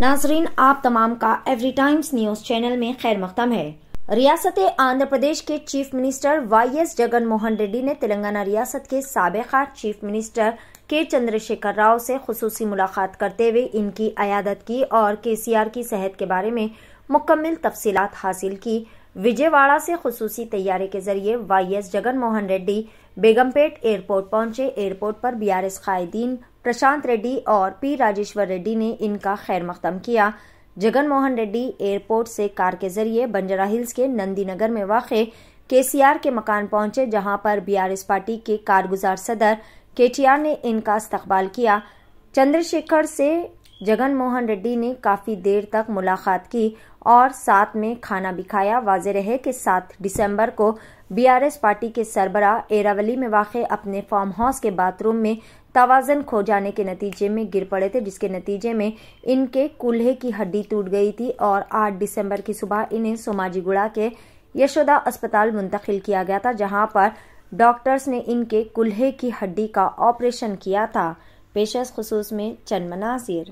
नाजरीन, आप तमाम का एवरी टाइम्स न्यूज चैनल में खैर मकदम है। रियासत आंध्र प्रदेश के chief minister YS Jagan Mohan Reddy ने तेलंगाना रियासत के साबिका चीफ मिनिस्टर के चंद्रशेखर राव से खुसूसी मुलाकात करते हुए इनकी अयादत की और KCR की सेहत के बारे में मुकम्मल तफसीलात हासिल की। विजयवाड़ा से खुसूसी तैयारी के जरिए YS जगन मोहन रेड्डी बेगमपेट एयरपोर्ट पहुंचे। एयरपोर्ट पर BRS कायदीन प्रशांत रेड्डी और P राजेश्वर रेड्डी ने इनका खैर मकदम किया। जगन मोहन रेड्डी एयरपोर्ट से कार के जरिए बंजारा हिल्स के नंदीनगर में वाक़े KCR के मकान पहुंचे, जहां पर BRS पार्टी के कारगुजार सदर KTR ने इनका इस्तकबाल किया। चंद्रशेखर से जगन मोहन रेड्डी ने काफी देर तक मुलाकात की और साथ में खाना भी खाया। वाज़े रहे कि 7 दिसंबर को BRS पार्टी के सरबरा एरावली में वाक़े अपने फार्म हाउस के बाथरूम में तवाज़न खो जाने के नतीजे में गिर पड़े थे, जिसके नतीजे में इनके कूल्हे की हड्डी टूट गई थी और 8 दिसंबर की सुबह इन्हें सोमाजीगुड़ा के यशोदा अस्पताल मुंतकिल किया गया था, जहां पर डॉक्टर्स ने इनके कूल्हे की हड्डी का ऑपरेशन किया था। पेश खुसूस में चंद मनाजिर।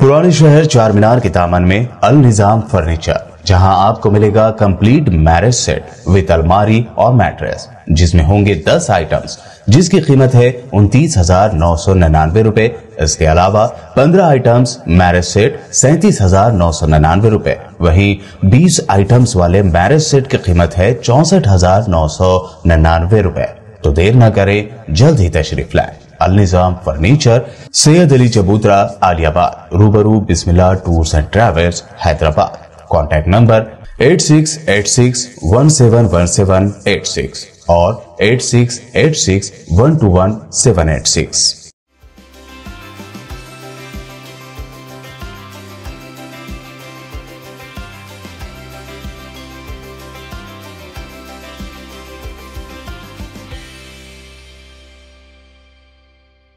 पुराने शहर चार मीनार के दामन में अल निजाम फर्नीचर, जहां आपको मिलेगा कंप्लीट मैरिज सेट विद अलमारी और मैट्रेस, जिसमें होंगे 10 आइटम्स जिसकी कीमत है 29,999 रूपए। इसके अलावा 15 आइटम्स मैरिज सेट 37,999 रूपए, वहीं 20 आइटम्स वाले मैरिज सेट की कीमत है 64,999 रूपए। तो देर न करें, जल्द ही तशरीफ लाएं। अल निजाम फर्नीचर, सैयद अली चबूतरा, आलियाबाद, रूबरू Bismillah tours and travels, Hyderabad. Contact number 8686171786 और 8686121786।